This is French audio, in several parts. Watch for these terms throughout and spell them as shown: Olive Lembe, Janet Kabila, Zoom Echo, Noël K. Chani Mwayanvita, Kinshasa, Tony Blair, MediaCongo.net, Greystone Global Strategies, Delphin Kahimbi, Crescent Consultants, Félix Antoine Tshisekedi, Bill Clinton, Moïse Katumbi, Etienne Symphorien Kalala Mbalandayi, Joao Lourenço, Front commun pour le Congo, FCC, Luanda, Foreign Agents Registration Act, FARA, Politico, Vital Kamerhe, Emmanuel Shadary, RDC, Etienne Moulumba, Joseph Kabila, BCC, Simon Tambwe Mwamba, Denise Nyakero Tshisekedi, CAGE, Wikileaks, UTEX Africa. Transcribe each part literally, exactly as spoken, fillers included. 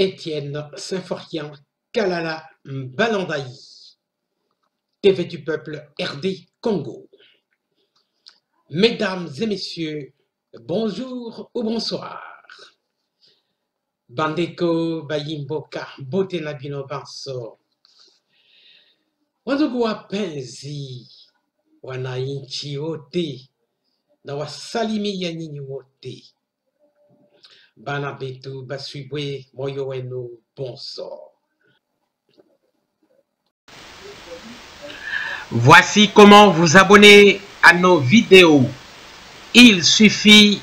Etienne Symphorien Kalala Mbalandayi, T V du peuple R D Congo. Mesdames et messieurs, bonjour ou bonsoir. Bandeko bayimboka bote na bino banso. Wandugu wapenzi, wanainchi wote, na wasalimi ya nyinyi wote. Bana betu basubwe moyo wenu bonso. Voici comment vous abonner à nos vidéos. Il suffit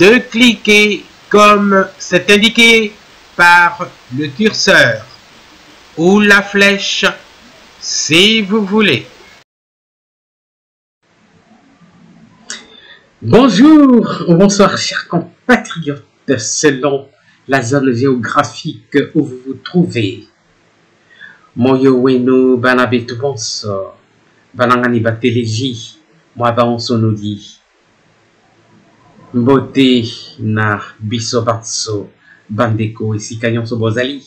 de cliquer comme c'est indiqué par le curseur ou la flèche si vous voulez. Bonjour, bonsoir chers compatriotes selon la zone géographique où vous vous trouvez. Moyo weno banabetu bonso, banangani bateleji, mwa baonso nodi. Mbote na biso batso, bandeko esi kanyonso bozali.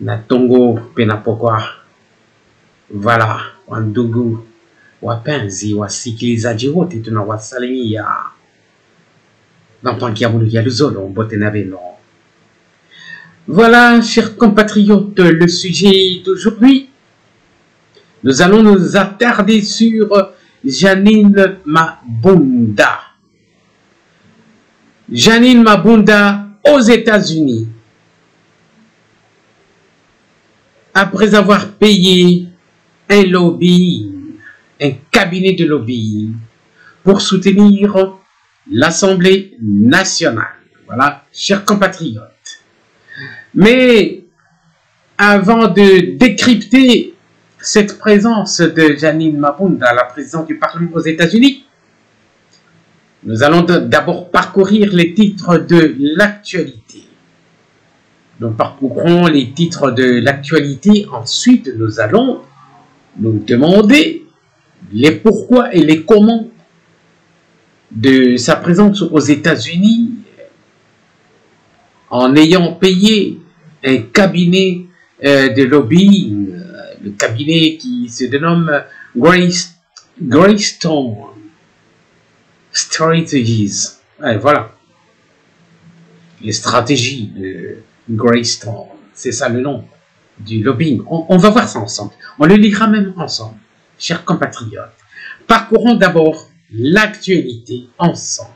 Na tongo penapokwa, vala, wandugu, wapenzi, wasikilizaji wote tunawasalimia. D'entendre qu'il y a voulu y a le zolo, mbote na beno. Voilà, chers compatriotes, le sujet d'aujourd'hui. Nous allons nous attarder sur Jeannine Mabunda. Jeannine Mabunda aux États-Unis. Après avoir payé un lobby, un cabinet de lobbying, pour soutenir l'Assemblée nationale. Voilà, chers compatriotes. Mais avant de décrypter cette présence de Jeannine Mabunda, la présidente du Parlement aux États-Unis, nous allons d'abord parcourir les titres de l'actualité. Nous parcourrons les titres de l'actualité, ensuite nous allons nous demander les pourquoi et les comment de sa présence aux États-Unis en ayant payé un cabinet euh, de lobbying, euh, le cabinet qui se dénomme Greystone Strategies. Ouais, voilà, les stratégies de Greystone, c'est ça le nom du lobbying. On, on va voir ça ensemble, on le lira même ensemble, chers compatriotes. Parcourons d'abord l'actualité ensemble.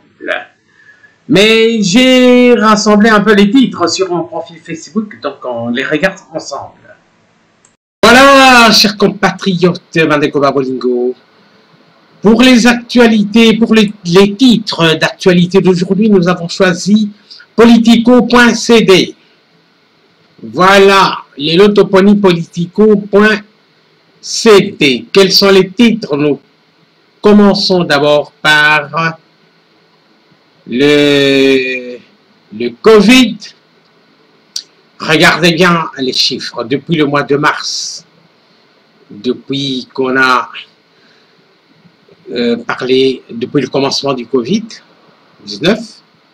Mais j'ai rassemblé un peu les titres sur mon profil Facebook, donc on les regarde ensemble. Voilà, chers compatriotes, pour les actualités, pour les, les titres d'actualité d'aujourd'hui, nous avons choisi Politico point c d. Voilà, les lotoponies Politico point c d. Quels sont les titres? Nous commençons d'abord par... Le, le Covid, regardez bien les chiffres, depuis le mois de mars, depuis qu'on a euh, parlé, depuis le commencement du Covid dix-neuf,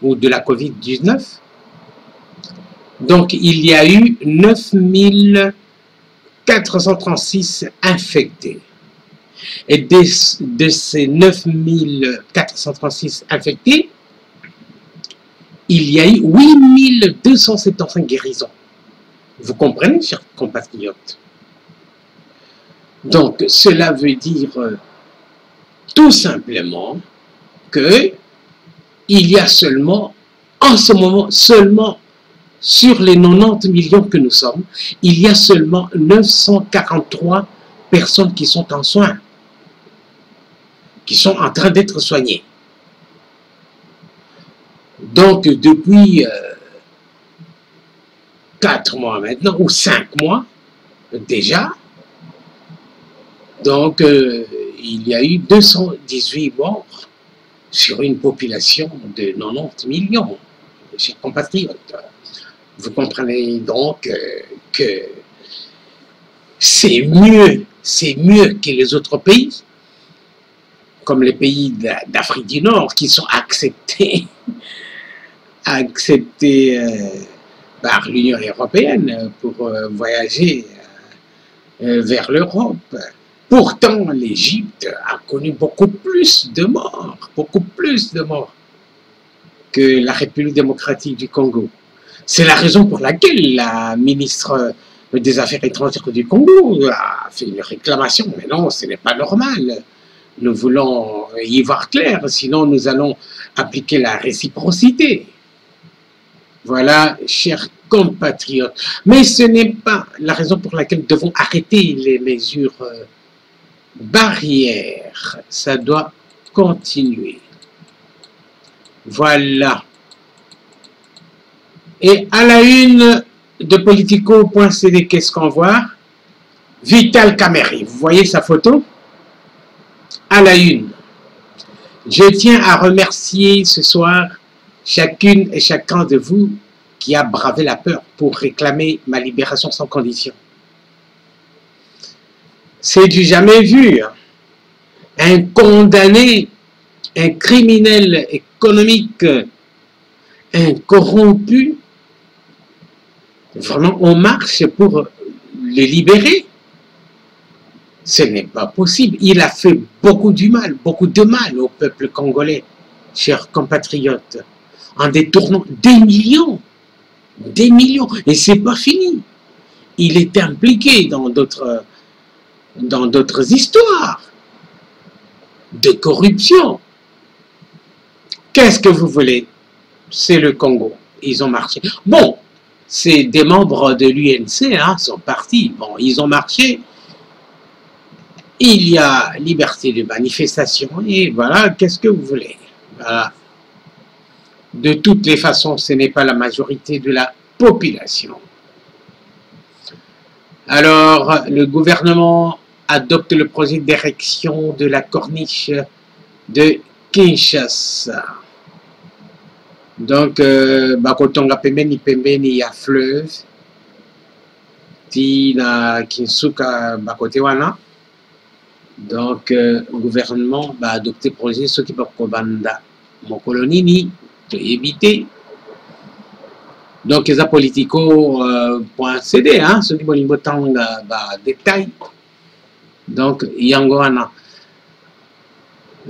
ou de la Covid dix-neuf, donc il y a eu neuf mille quatre cent trente-six infectés. Et de, de ces neuf mille quatre cent trente-six infectés, il y a eu huit mille deux cent soixante-quinze guérisons. Vous comprenez, chers compatriotes? Donc, cela veut dire euh, tout simplement que il y a seulement, en ce moment, seulement sur les quatre-vingt-dix millions que nous sommes, il y a seulement neuf cent quarante-trois personnes qui sont en soins, qui sont en train d'être soignées. Donc, depuis quatre mois maintenant, ou cinq mois déjà, donc euh, il y a eu deux cent dix-huit morts sur une population de quatre-vingt-dix millions, chers compatriotes. Vous comprenez donc euh, que c'est mieux, c'est mieux que les autres pays, comme les pays d'Afrique du Nord qui sont acceptés accepter euh, par l'Union européenne pour voyager vers l'Europe. Pourtant, l'Égypte a connu beaucoup plus de morts, beaucoup plus de morts que la République démocratique du Congo. C'est la raison pour laquelle la ministre des Affaires étrangères du Congo a fait une réclamation. Mais non, ce n'est pas normal. Nous voulons y voir clair, sinon nous allons appliquer la réciprocité. Voilà, chers compatriotes. Mais ce n'est pas la raison pour laquelle nous devons arrêter les mesures barrières. Ça doit continuer. Voilà. Et à la une de Politico point c d, qu'est-ce qu'on voit? Vital Kamerhe. Vous voyez sa photo? À la une. Je tiens à remercier ce soir chacune et chacun de vous qui a bravé la peur pour réclamer ma libération sans condition. C'est du jamais vu. Un condamné, un criminel économique, un corrompu, vraiment on marche pour le libérer. Ce n'est pas possible. Il a fait beaucoup du mal, beaucoup de mal au peuple congolais, chers compatriotes, en détournant des millions, des millions. Et c'est pas fini. Il est impliqué dans d'autres, dans d'autres histoires de corruption. Qu'est-ce que vous voulez? C'est le Congo. Ils ont marché. Bon, c'est des membres de l'U N C, hein, sont partis. Bon, ils ont marché. Il y a liberté de manifestation, et voilà, qu'est-ce que vous voulez? Voilà. De toutes les façons, ce n'est pas la majorité de la population. Alors, le gouvernement adopte le projet d'érection de la corniche de Kinshasa. Donc, Bakotonga Pemeni Pemeni à fleuve, Tina Kinsuka Bakotewana. Donc, euh, le gouvernement va adopter le projet ce qui va combattre mon colonie, de éviter. Donc, les Politico point c d, hein, ce qui va nous détail. Donc, il y a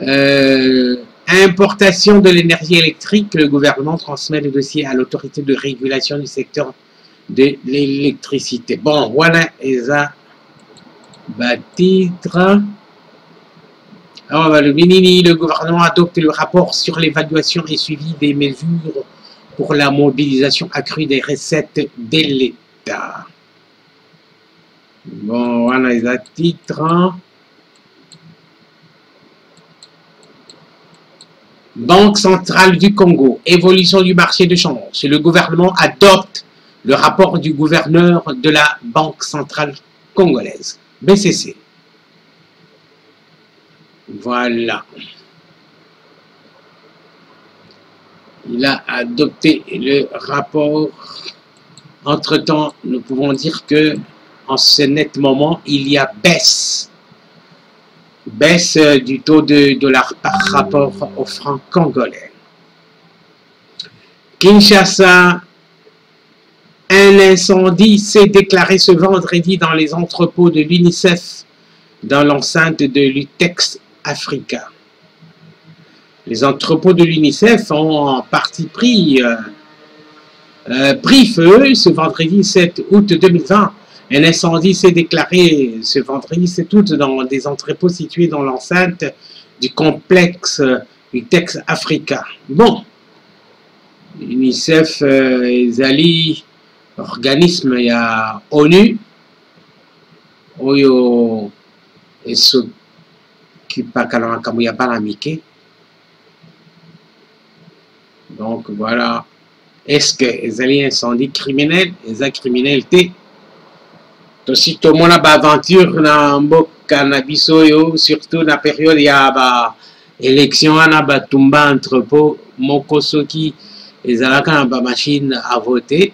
euh, importation de l'énergie électrique. Le gouvernement transmet le dossier à l'autorité de régulation du secteur de l'électricité. Bon, voilà, les Bah, titre. Alors, bah, le, le gouvernement adopte le rapport sur l'évaluation et suivi des mesures pour la mobilisation accrue des recettes de l'État. Bon, voilà les titres. Banque centrale du Congo, évolution du marché de change. Le gouvernement adopte le rapport du gouverneur de la Banque centrale congolaise. B C C. Voilà. Il a adopté le rapport. Entre-temps, nous pouvons dire que en ce net moment, il y a baisse. Baisse du taux de dollar par rapport au franc congolais. Kinshasa. Un incendie s'est déclaré ce vendredi dans les entrepôts de l'UNICEF dans l'enceinte de l'U T E X Africa. Les entrepôts de l'UNICEF ont en partie pris, euh, euh, pris feu ce vendredi sept août deux mille vingt. Un incendie s'est déclaré ce vendredi sept août dans des entrepôts situés dans l'enceinte du complexe U T E X Africa. Bon, l'UNICEF, euh, les alliés, organisme il y a ONU oyo et ce qui pas quand comme il y a pas la miqué. Donc voilà, est-ce que les alliés incendie criminels les a criminalité aussi tout mon aventure na mboka na biso yo surtout na période il y a ba élection na ba tumba entrepôt moko soki ezalaka na ba machine à voter.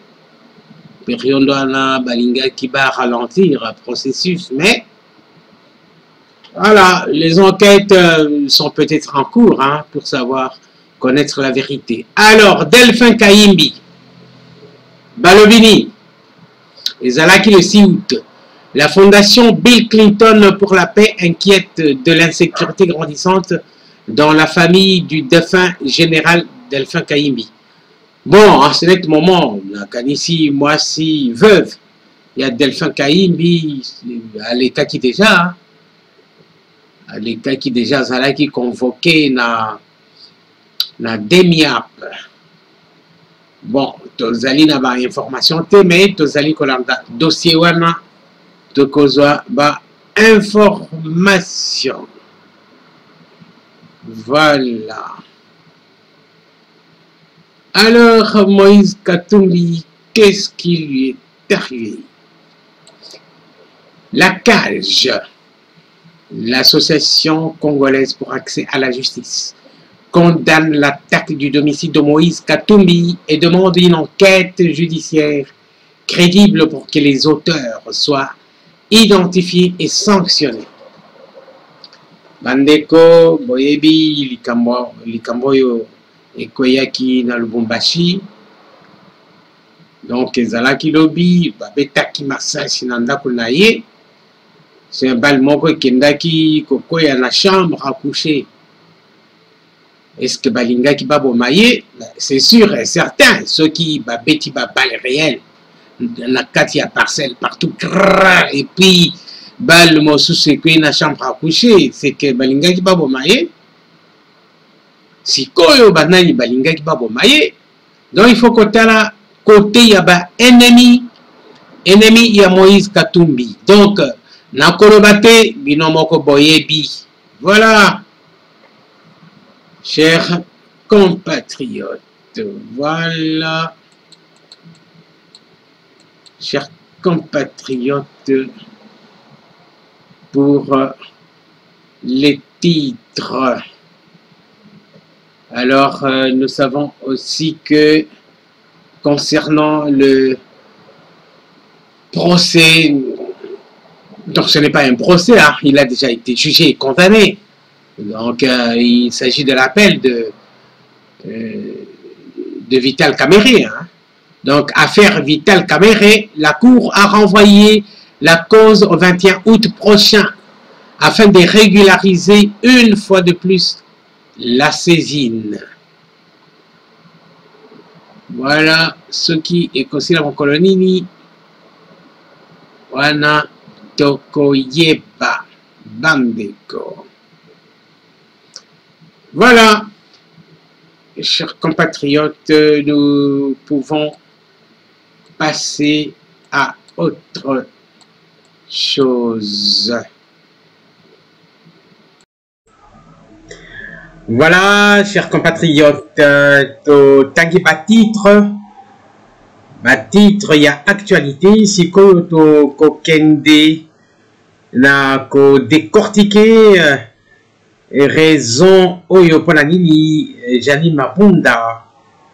Riondana Balinga qui va ralentir le processus, mais voilà, les enquêtes sont peut-être en cours, hein, pour savoir connaître la vérité. Alors, Delphin Kahimbi, Balobini, ezalaki le six août. La fondation Bill Clinton pour la paix inquiète de l'insécurité grandissante dans la famille du défunt général Delphin Kahimbi. Bon, en ce net moment, la Kanissi, moi si veuve, il y a Delphin Kahimbi, à l'état qui déjà, à l'état qui déjà, Zala qui convoqué na, na Demiap. Bon, Tozali n'a pas information, mais Tozali Kolanda, dossier Wana, Tokozwa, ba information. Voilà. Alors, Moïse Katumbi, qu'est-ce qui lui est arrivé? La CAGE, l'Association congolaise pour accès à la justice, condamne l'attaque du domicile de Moïse Katumbi et demande une enquête judiciaire crédible pour que les auteurs soient identifiés et sanctionnés. Bandeko, Boyebi, Likambo, Likamboyo, Ekoyaki, Nalubumbashi, donc Zalaki Lobi, Babetaki Massa, Sinanda Kunaye, c'est un balmoko Kendaki, Kokoya la chambre à coucher. Est-ce que Balinga qui babo maye, c'est sûr et certain, ceux qui babeti babal réel, la katia parcelle partout, et puis bal mosou c'est que la chambre à coucher, c'est que Balinga qui babo maye. Si koyo banani balinga qui babo maye, donc il faut côté là, côté yaba ennemi, ennemi ya Moïse Katumbi. Donc na korobate binomoko boyebi. Voilà. Chers compatriotes, voilà, chers compatriotes, pour les titres. Alors, nous savons aussi que concernant le procès, donc ce n'est pas un procès, hein, il a déjà été jugé et condamné. Donc, euh, il s'agit de l'appel de, euh, de Vital Kamerhe. Hein. Donc, affaire Vital Kamerhe, la Cour a renvoyé la cause au vingt et un août prochain afin de régulariser une fois de plus la saisine. Voilà ce qui est considéré en colonie. Wana Tokoyeba Bandeko. Voilà, chers compatriotes, nous pouvons passer à autre chose. Voilà, chers compatriotes, tangi ba titre, ba titre ya actualité, si ko to kokende na ko décortiquer. Raison oyopona nini Jeannine Mabunda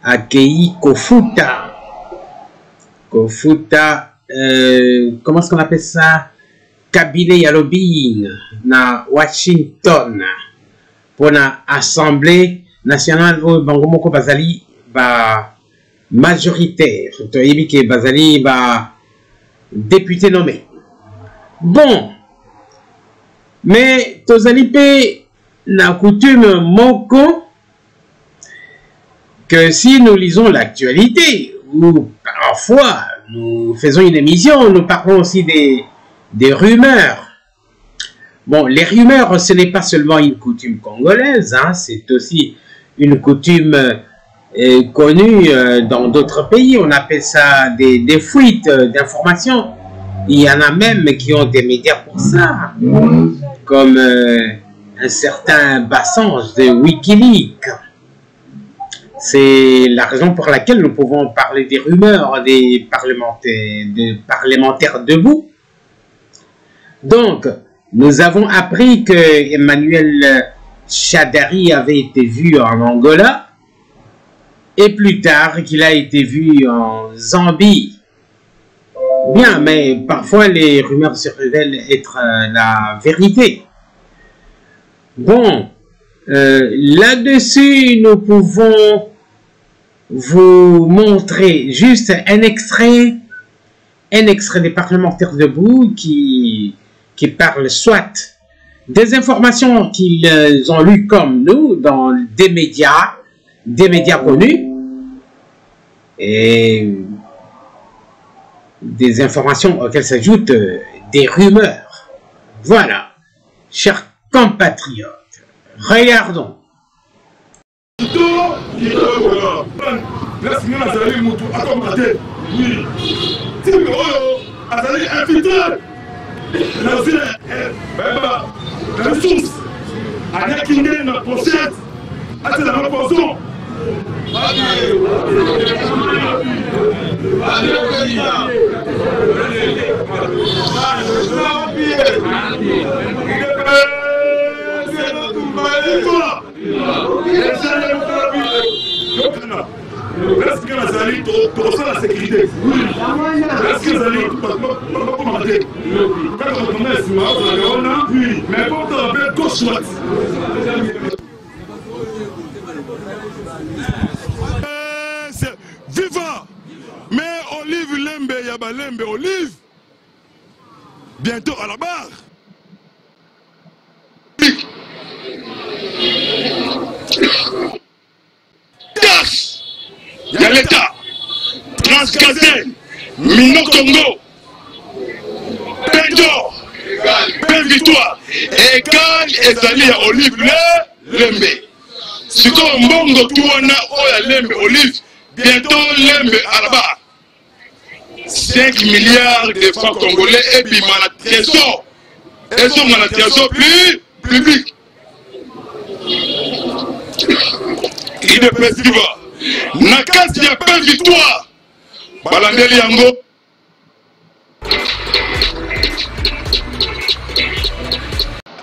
akei kofuta kofuta euh, comment est-ce qu'on appelle ça, cabinet ya lobbying na Washington pona assemblée nationale o bango moko bazali ba majoritaire to yebi ke bazali ba député nommé bon mais tozali pe la coutume moko que si nous lisons l'actualité ou parfois nous faisons une émission, nous parlons aussi des, des rumeurs. Bon, les rumeurs, ce n'est pas seulement une coutume congolaise, hein, c'est aussi une coutume euh, connue euh, dans d'autres pays. On appelle ça des, des fuites euh, d'informations. Il y en a même qui ont des médias pour ça, comme euh, un certain Bassange de Wikileaks. C'est la raison pour laquelle nous pouvons parler des rumeurs des parlementaires, des parlementaires debout. Donc, nous avons appris que Emmanuel Shadary avait été vu en Angola et plus tard qu'il a été vu en Zambie. Bien, mais parfois les rumeurs se révèlent être la vérité. Bon, euh, là-dessus, nous pouvons vous montrer juste un extrait, un extrait des parlementaires debout qui, qui parlent soit des informations qu'ils ont lues comme nous dans des médias, des médias connus, et des informations auxquelles s'ajoutent des rumeurs. Voilà, chers compatriotes, regardons. Viva! Mais Olive Lembe, Yaba Lembe, Olive, bientôt à la barre. Tâche de l'État, Transcazen, Mino Congo, Pédor, Belle Victoire, et Kal Ezali à Olive Lembe. Si comme bon Tuana Oya Lembe, Olive, bientôt Lembe à la barre. cinq milliards de francs congolais et puis malatrésor. Et son malatrésor plus public. Il est président. Nakas y a pas de victoire. Balandeli Yango.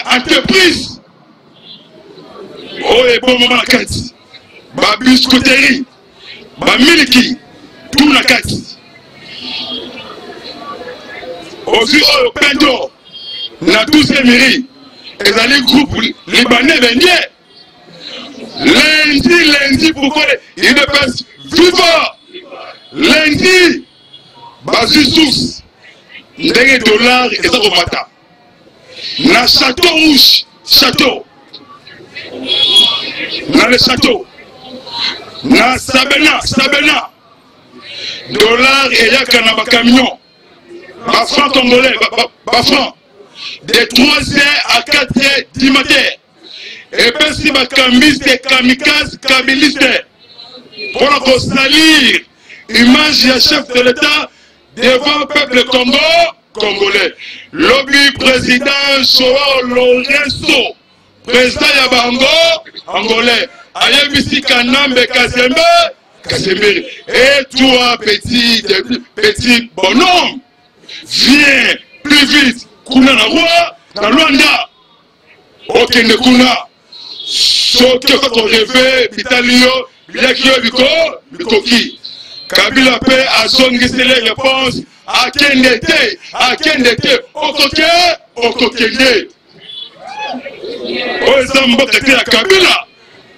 Entreprise. Oh, et bon moment la carte. Babus Kouteri. Bamiliki. Tout la carte. Aussi, oh, Pendo. Natous Emiri. Et dans les groupes libanais venir. Lundi, lundi, pourquoi il ne passe vivant? Lundi, basu source, des dollars et ça au matin. La château rouge, château. Dans le château. La sabena, sabena. Dollars et yakana ba camion. Ba franc congolais, ba franc. De trois heures à quatre heures du matin. Et bien si ma camiste, kamikaze, kabiliste, pour qu'on salir l'image du chef de l'État devant le peuple Congo, congolais. Lobby président Joao Lourenço, président Yabango, angolais. Ayebisi Kanambe Kazembe, Kazembe. Et toi, petit, petit bonhomme, viens plus vite. Kuna na roi, na Luanda. Ok, ne kuna. Soke ko rêvé, Bitalio, Biakio, Biko, Bikoki. Kabila paix à zongisele réponse à Kendete, à Kendete, Okoke, Okokende. Oezambokate à Kabila,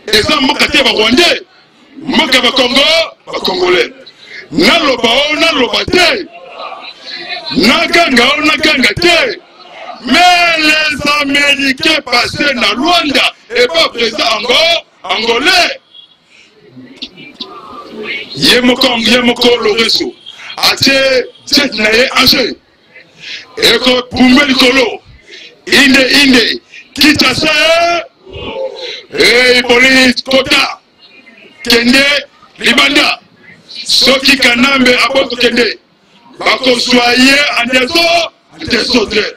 Ezambokate à Rwandais, Moka à Congo, à Congolais. Nalobao, Nalobate, Nagangao, Nagangate. Mais les Américains passaient dans Luanda et pas présents en Angolais. Yemokong, Yemokong, le réseau. Aché, Tchetnaye, Aché. Et que Poumé Nicolo, Inde, Inde, Kitase, et Hippolyte Kota, Kende, Libanda, Soki Kanambe, Aboko Kende, Bako Soye, Andeso, Andeso Dre.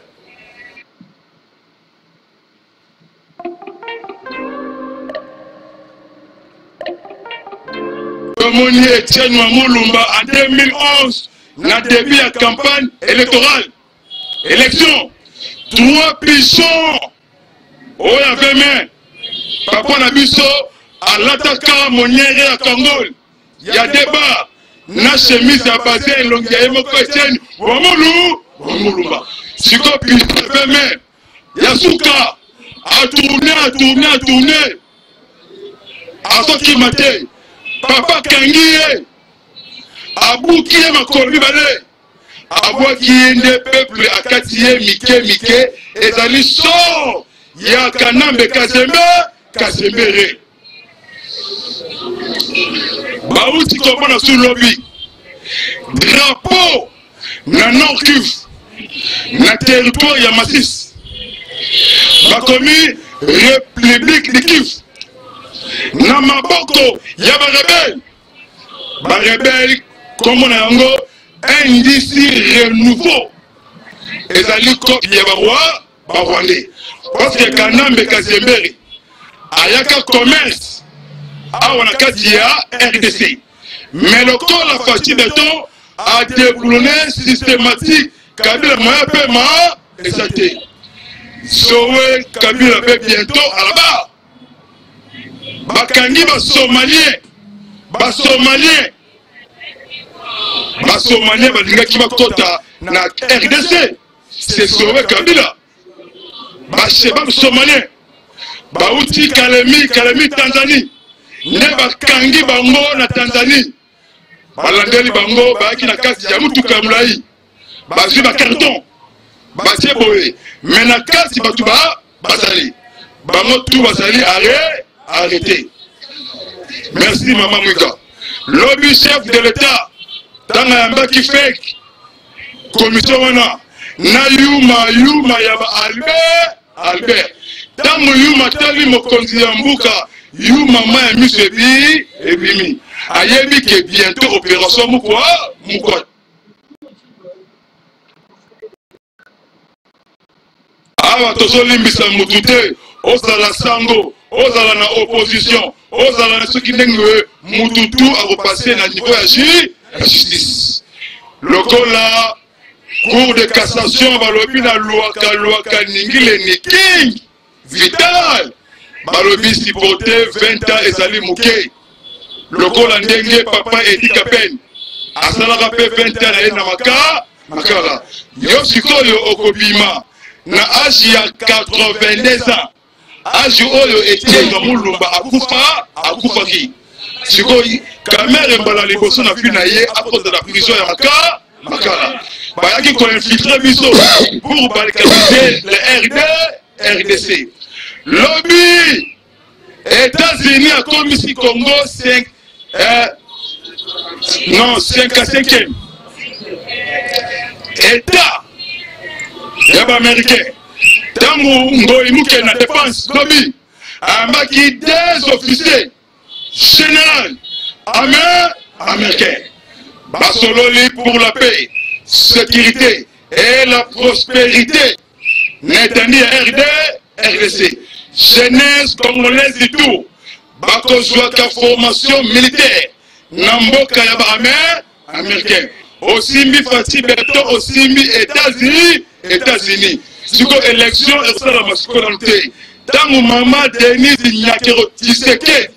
Moni Etienne Moulumba en deux mille onze, dans le début de la campagne électorale. Élection. Trois pigeons. Oh, il y avait même. Papa Nabiso, à l'attaque à Monier et à Congol. Il y a débat. La chemise à basé et l'ongaïe Etienne Moulumba. Si vous avez même. Yasuka a tourné, a tourné, a tourné. À ce qui m'a dit. Papa Kangiye, Abou qui est ma corribale, Abou qui est le peuple à Katiye, Mike, Mike, et Zali sort, Yakanambe Kazembe, Kazembere. Baou qui comprend sous lobby, drapeau, na Nord-Kivu, na territoire Yamassis, Bakomi, République de Kivu. Na maboko ya barebel barebel komona yango indisi renouveau ezali kopi ya baroi barwandais parce que kanambe kazemberi ayaka commerce awa na kati ya R D C mais lokola faci beton a déboulonné systématique Kabila moya pe ma ezate sowe Kabila pe bientôt à la barre. Bakangi ba Somalien, ba Somalien, ba Somalien ba linga ki ba kota na R D C, c'est sauvé Kabila. Ba Shebab Somalien, ba uti Kalemi, Kalemi Tanzanie, ne bakangi bango na Tanzanie, balandeli bango ba ki na kati ya mutuka mulayi, ba zwi ba carton, ba tie boye, mais na kati batu ba bazali, bango tu bazali arrêt. Arrêtez. Merci Maman Mouika. Lobby chef de l'État, Tangayamba qui fait commission wana. Na yuma yuma yaba Albert Albert. Tango yuma tali mokonzi yambuka. Yuma ma misebi et bimi. Ayebi que bientôt opération moukwa moukwa. Awa tozo limbisa mutute. Ozala sango. Ozala na opposition, ozala na ceux qui n'engagent mututu à repasser na niveau de justice. Le cola cour de cassation balobi na loi ka loi ka ningile niking vital balobi si porté vingt ans ezali muke. Le cola ndenge papa etika pen asala rapé vingt ans na na maka makara yo sikoyo okobima na age ya quatre-vingt-deux ans. Aju oyo Etienne Mulumba akufa akufa ki sikoyi Kamere mbala liboso na fina ye à cause de la prison ya maka makala bayaki ko infiltrer biso pour barricadiser le R D C lobby États-Unis a commis si Congo cinq euh, non cinq à cinquième état yaba américain. Tango Ngoïmouke na défense lobby ambaki des officiers généraux américains. Basololi pour la paix, sécurité et la prospérité. Netani R D, R D C. Jeunesse congolaise du tout. Bakozwaka formation militaire. Namboka yaba américain. Osimbi Fati Beto, Osimbi États-Unis, États-Unis. Siko élection et ça la masculinité. Tango maman Denise Nyakero Tshisekedi.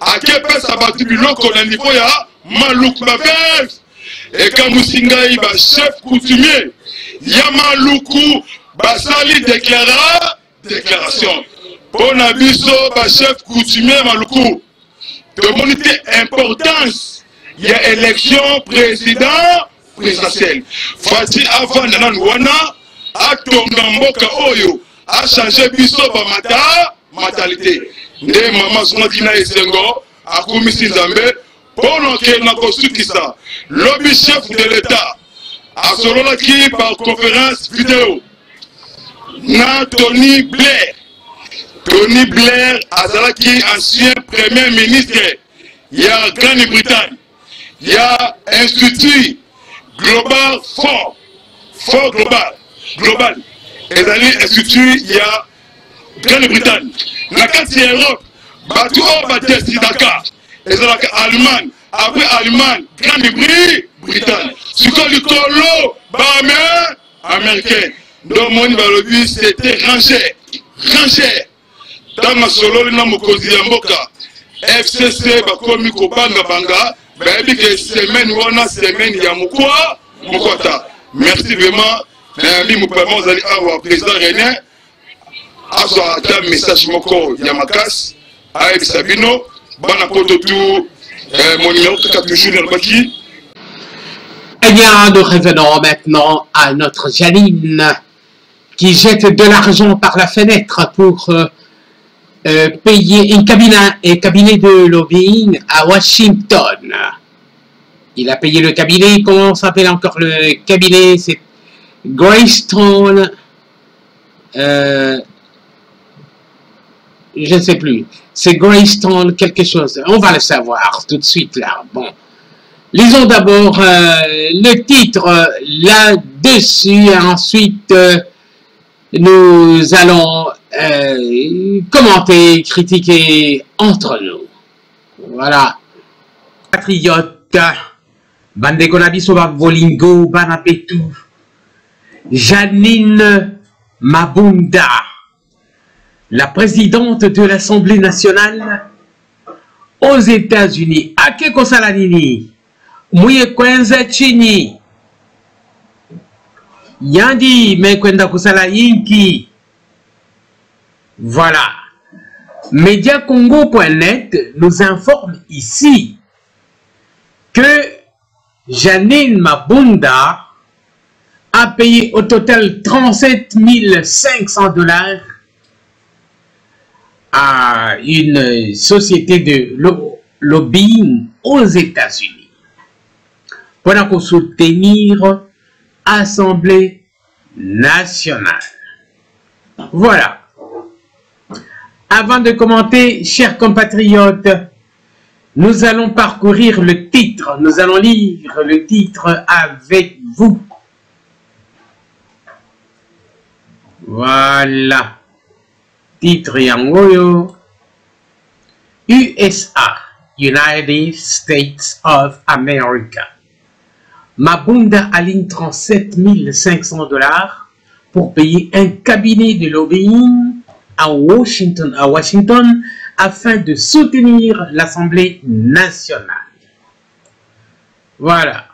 A quel point ça va tibilo qu'on a niveau ya Malouk Mabel. Et quand Musingai ba chef coutumier, Yamaloukou basali déclara déclaration. Bon abiso ba chef coutumier Maloukou. De moniter importance. Il y a élection président présidentielle. Fati avant nananwana. A Tongamboka Oyo a changé biso ba mata mentalité. Nde mama sona dina esengo a komisi Nzambe pona ke na kosukisa. Lobby chef de l'État a solola ki par conférence vidéo. Na Tony Blair. Tony Blair azala ki ancien premier ministre ya Grande-Bretagne. Ya institut global fort fort global. Global, et d'aller instituer il y a Grande-Bretagne, la quatrième Europe, Batou Obates Dakar, et d'aller Allemagne, après Allemagne, Grande-Bretagne, sur le colo, Bahamé, Américain, dans mon balobi, c'était rangé, rangé, dans ma solo, le nom Mokosi Yamboka, F C C, Bakomi Kobanga Banga, Baby, que semaine Wana, semaine Yamukwa, Mokota, merci vraiment. Nami mupama zali awa président René azo ata message moko ya makasi aebisa bino bana poto tu Eh bien, nous revenons maintenant à notre Jeannine qui jette de l'argent par la fenêtre pour euh, euh, payer un cabinet, un cabinet de lobbying à Washington. Il a payé le cabinet, comment s'appelle encore le cabinet? C'est Greystone, euh, je ne sais plus, c'est Greystone quelque chose, on va le savoir tout de suite là. Bon, lisons d'abord euh, le titre là-dessus, ensuite euh, nous allons euh, commenter, critiquer entre nous. Voilà. Patriote, Bande Konabiso Volingo, Banapetou, Jeannine Mabunda, la présidente de l'Assemblée nationale aux États-Unis. Akeko Salanini, Mouyekwenza Chini, Yandi Mekwenda Kusala Yinki. Voilà. Media Congo point net nous informe ici que Jeannine Mabunda a payé au total trente-sept mille cinq cents dollars à une société de lo lobbying aux États-Unis pour soutenir l'Assemblée nationale. Voilà. Avant de commenter, chers compatriotes, nous allons parcourir le titre, nous allons lire le titre avec vous. Voilà. Titre Yangoyo. U S A, United States of America. Mabunda aligne trente-sept mille cinq cents dollars pour payer un cabinet de lobbying à Washington, à Washington afin de soutenir l'Assemblée nationale. Voilà.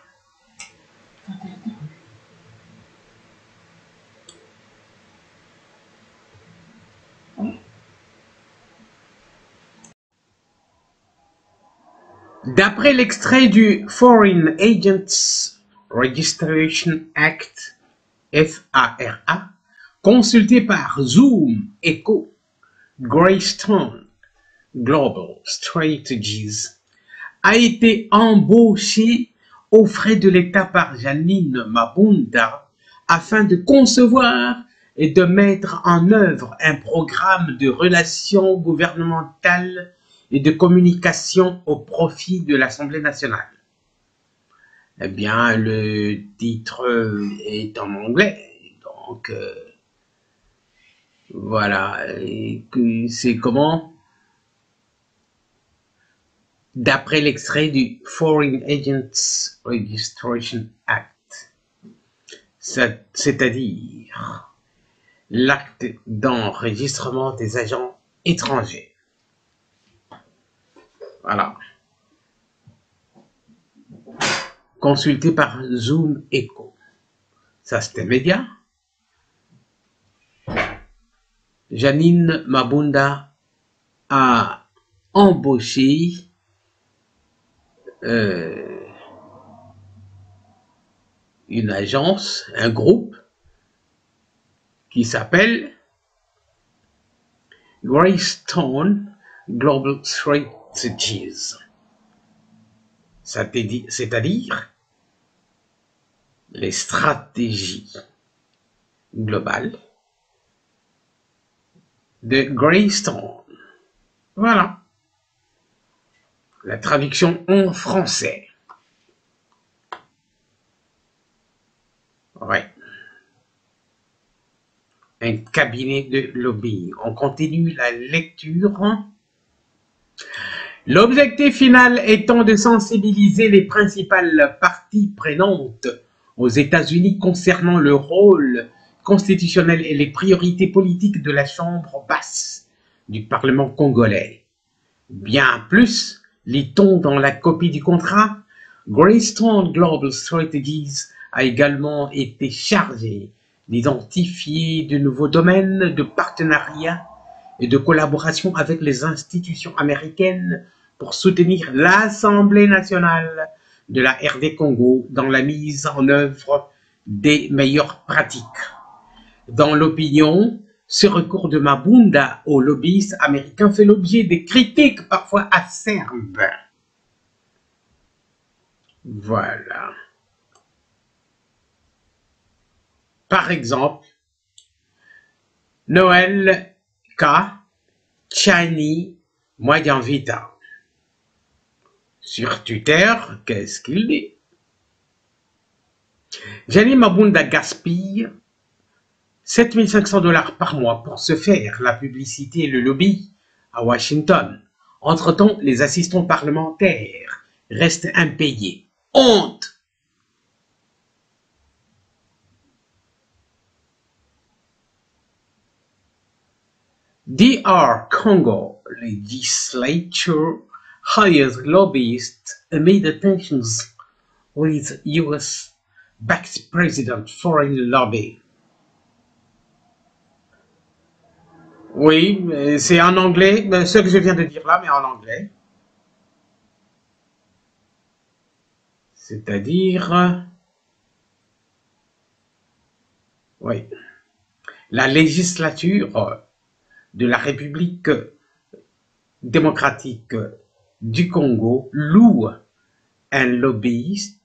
D'après l'extrait du Foreign Agents Registration Act, F A R A, consulté par Zoom Echo, Greystone Global Strategies a été embauché aux frais de l'État par Jeannine Mabunda afin de concevoir et de mettre en œuvre un programme de relations gouvernementales et de communication au profit de l'Assemblée nationale. Eh bien, le titre est en anglais, donc euh, voilà, c'est comment? D'après l'extrait du Foreign Agents Registration Act, c'est-à-dire l'acte d'enregistrement des agents étrangers. Voilà. Consulté par Zoom Echo. Ça, c'était média. Jeannine Mabunda a embauché euh, une agence, un groupe qui s'appelle Greystone Global Strategies. C'est-à-dire les stratégies globales de Greystone. Voilà. La traduction en français. Ouais. Un cabinet de lobbying. On continue la lecture. L'objectif final étant de sensibiliser les principales parties prenantes aux États-Unis concernant le rôle constitutionnel et les priorités politiques de la Chambre basse du Parlement congolais. Bien plus, lit-on dans la copie du contrat, Greystone Global Strategies a également été chargé d'identifier de nouveaux domaines de partenariat et de collaboration avec les institutions américaines pour soutenir l'Assemblée nationale de la R D Congo dans la mise en œuvre des meilleures pratiques. Dans l'opinion, ce recours de Mabunda aux lobbyistes américains fait l'objet de critiques parfois acerbes. Voilà. Par exemple, Noël K. Chani Mwayanvita. Sur Twitter, qu'est-ce qu'il dit? Jeannine Mabunda gaspille sept mille cinq cents dollars par mois pour se faire la publicité et le lobby à Washington. Entre-temps, les assistants parlementaires restent impayés. Honte! D R Congo legislature hires lobbyists amid tensions with U S-backed president foreign lobby. Oui, c'est en anglais, ce que je viens de dire là, mais en anglais. C'est-à-dire... Oui. La législature de la République démocratique du Congo loue un lobbyiste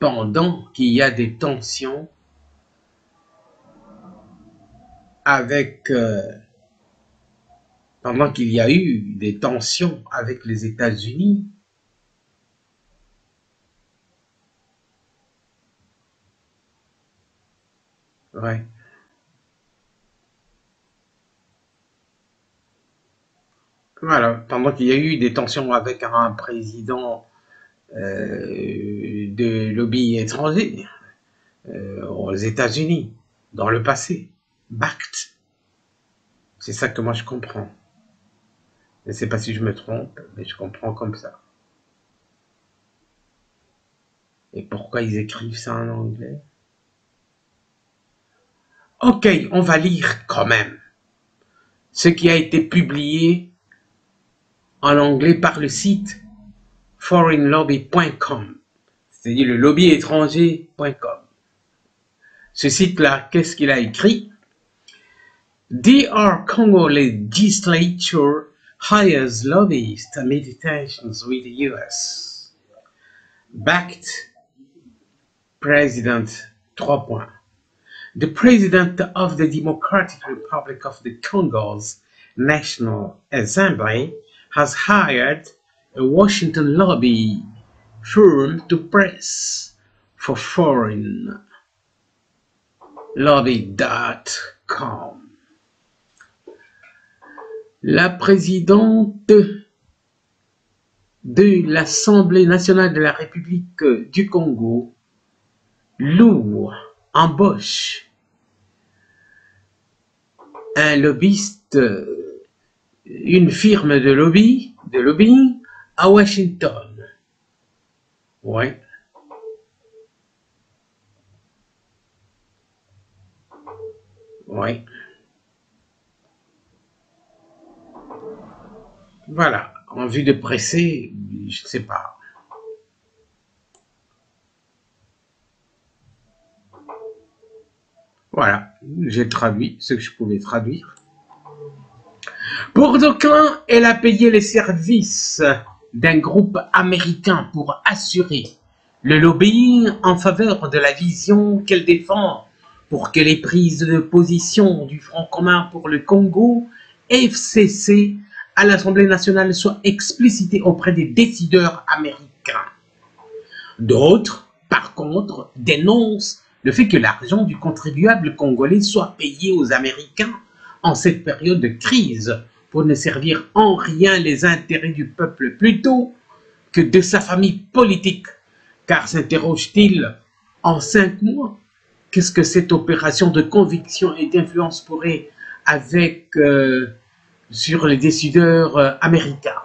pendant qu'il y a des tensions avec, euh, pendant qu'il y a eu des tensions avec les États-Unis. Ouais. Voilà, pendant qu'il y a eu des tensions avec un président euh, de lobby étranger euh, aux États-Unis dans le passé, backed. C'est ça que moi je comprends. Je ne sais pas si je me trompe, mais je comprends comme ça. Et pourquoi ils écrivent ça en anglais? Ok, on va lire quand même ce qui a été publié en anglais par le site foreign lobby point com, c'est-à-dire le lobby étranger point com. Ce site-là, qu'est-ce qu'il a écrit? D R Congo legislature hires lobbyists amid tensions with the U S. Backed President trois points. The President of the Democratic Republic of the Congo's National Assembly has hired a Washington lobby firm to press for foreign lobby point com. La présidente de l'Assemblée nationale de la République du Congo loue, embauche un lobbyiste, une firme de lobby, de lobbying à Washington. Ouais. Ouais. Voilà, en vue de presser, je ne sais pas. Voilà, j'ai traduit ce que je pouvais traduire. Pour d'aucuns, elle a payé les services d'un groupe américain pour assurer le lobbying en faveur de la vision qu'elle défend pour que les prises de position du Front commun pour le Congo, F C C, à l'Assemblée nationale soient explicitées auprès des décideurs américains. D'autres, par contre, dénoncent le fait que l'argent du contribuable congolais soit payé aux Américains en cette période de crise, pour ne servir en rien les intérêts du peuple plutôt que de sa famille politique, car s'interroge-t-il en cinq mois, qu'est-ce que cette opération de conviction et d'influence pourrait avec euh, sur les décideurs euh, américains?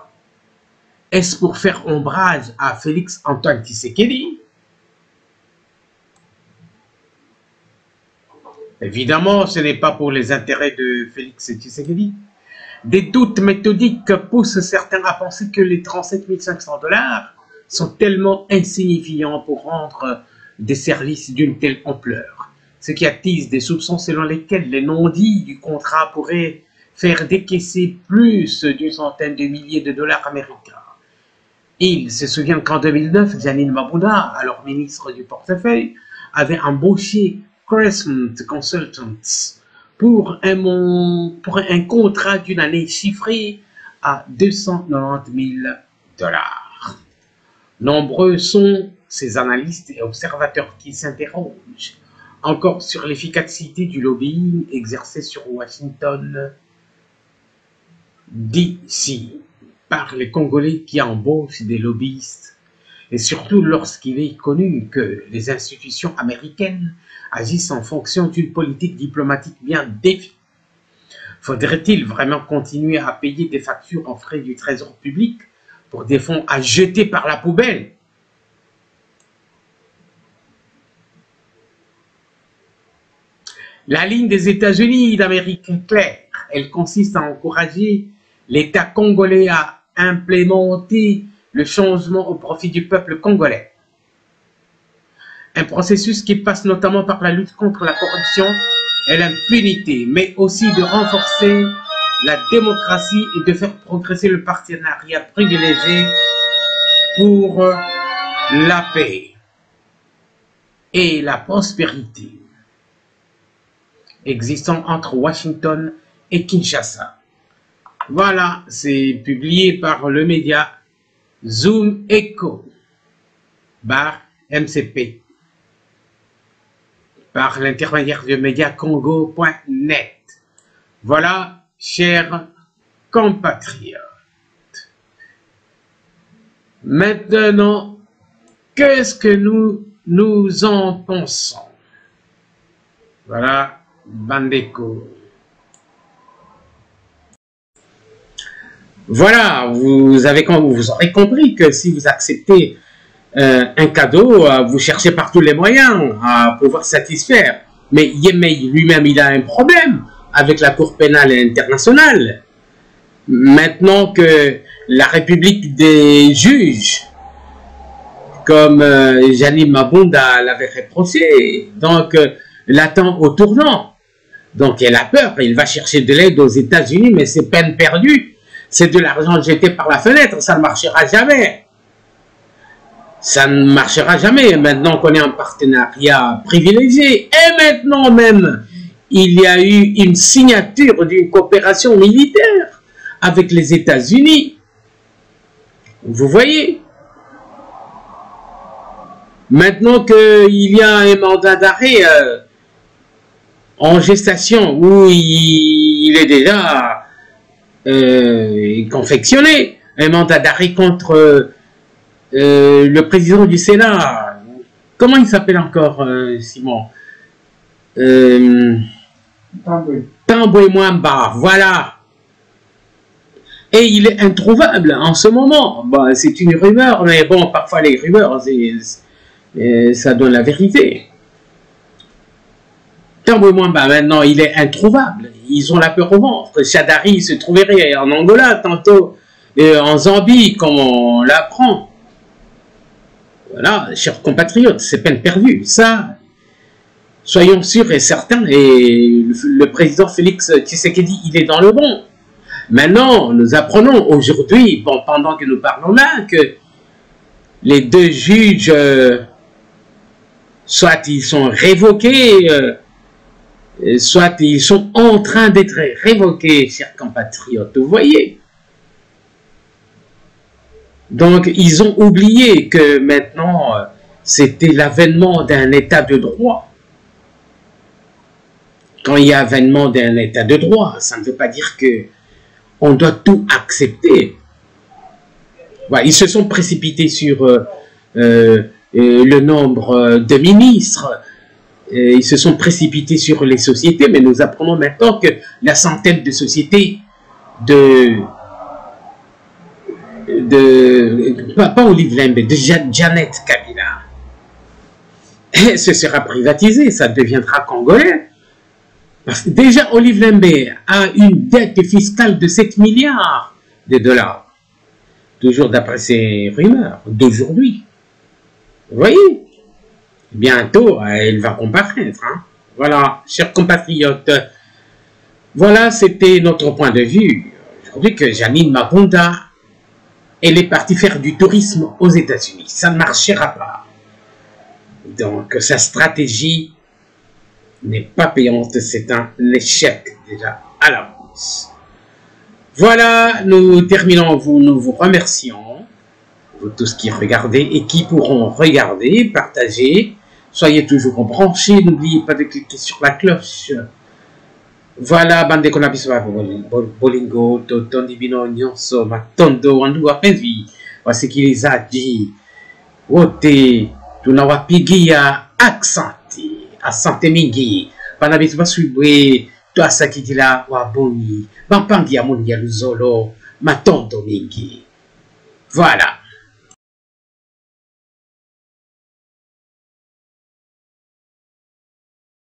Est-ce pour faire ombrage à Félix Antoine Tshisekedi? Évidemment, ce n'est pas pour les intérêts de Félix Tshisekedi. Des doutes méthodiques poussent certains à penser que les trente-sept mille cinq cents dollars sont tellement insignifiants pour rendre des services d'une telle ampleur, ce qui attise des soupçons selon lesquels les non-dits du contrat pourraient faire décaisser plus d'une centaine de milliers de dollars américains. Il se souvient qu'en deux mille neuf, Jeannine Mabunda, alors ministre du portefeuille, avait embauché Crescent Consultants pour un, pour un contrat d'une année chiffré à deux cent quatre-vingt-dix mille dollars. Nombreux sont ces analystes et observateurs qui s'interrogent encore sur l'efficacité du lobbying exercé sur Washington D C par les Congolais qui embauchent des lobbyistes, et surtout lorsqu'il est connu que les institutions américaines agissent en fonction d'une politique diplomatique bien définie. Faudrait-il vraiment continuer à payer des factures en frais du trésor public pour des fonds à jeter par la poubelle? La ligne des États-Unis d'Amérique est claire. Elle consiste à encourager l'État congolais à implémenter le changement au profit du peuple congolais. Un processus qui passe notamment par la lutte contre la corruption et l'impunité, mais aussi de renforcer la démocratie et de faire progresser le partenariat privilégié pour la paix et la prospérité existant entre Washington et Kinshasa. Voilà, c'est publié par le média Zoom Echo, barre M C P, par l'intermédiaire de Media Congo point net. Voilà, chers compatriotes. Maintenant, qu'est-ce que nous, nous en pensons? Voilà, Bandeko. Voilà, vous, avez, vous aurez compris que si vous acceptez euh, un cadeau, euh, vous cherchez par tous les moyens à pouvoir satisfaire. Mais Yemei lui-même, il a un problème avec la Cour pénale internationale. Maintenant que la République des juges, comme euh, Jeannine Mabunda l'avait reproché, donc euh, l'attend au tournant. Donc elle a peur, il va chercher de l'aide aux États-Unis, mais c'est peine perdue. C'est de l'argent jeté par la fenêtre, ça ne marchera jamais. Ça ne marchera jamais, maintenant qu'on est en partenariat privilégié. Et maintenant même, il y a eu une signature d'une coopération militaire avec les États-Unis. Vous voyez? Maintenant qu'il y a un mandat d'arrêt euh, en gestation, où il est déjà... Euh, confectionné un mandat d'arrêt contre euh, euh, le président du Sénat, comment il s'appelle encore euh, Simon euh, Tambwe Mwamba, voilà, et il est introuvable en ce moment. Bah, c'est une rumeur, mais bon, parfois les rumeurs c'est, c'est, ça donne la vérité. Tambwe Mwamba, maintenant, il est introuvable. Ils ont la peur au ventre. Shadary se trouverait en Angola, tantôt euh, en Zambie, comme on l'apprend. Voilà, chers compatriotes, c'est peine perdue. Ça, soyons sûrs et certains, et le, le président Félix Tshisekedi, il est dans le bon. Maintenant, nous apprenons aujourd'hui, bon, pendant que nous parlons là, que les deux juges, euh, soit ils sont révoqués, euh, soit ils sont en train d'être révoqués, chers compatriotes, vous voyez. Donc, ils ont oublié que maintenant, c'était l'avènement d'un état de droit. Quand il y a avènement d'un état de droit, ça ne veut pas dire que on doit tout accepter. Voilà, ils se sont précipités sur euh, euh, le nombre de ministres. Ils se sont précipités sur les sociétés, mais nous apprenons maintenant que la centaine de sociétés de... de pas, pas Olive Lembe, de Janet Kabila, et ce sera privatisé, ça deviendra congolais. Parce que déjà, Olive Lembe a une dette fiscale de sept milliards de dollars. Toujours d'après ces rumeurs d'aujourd'hui. Vous voyez? Bientôt, elle va comparaître. Hein? Voilà, chers compatriotes. Voilà, c'était notre point de vue. Aujourd'hui que Jeannine Mabunda, elle est partie faire du tourisme aux États-Unis. Ça ne marchera pas. Donc, sa stratégie n'est pas payante. C'est un échec déjà à l'avance. Voilà, nous terminons, vous, nous vous remercions, vous tous qui regardez et qui pourront regarder, partager, soyez toujours branchés, n'oubliez pas de cliquer sur la cloche. Voilà, bande de connabiswa, bolingo, toton dibino, nyonso, matondo, andua, penvi, voici qui les a dit, ote, tunawapigia, accenti, accente mingi, panabiswa suibwe, toa sakitila waboni, bampangi ya muni ya luzolo, matondo mingi. Voilà.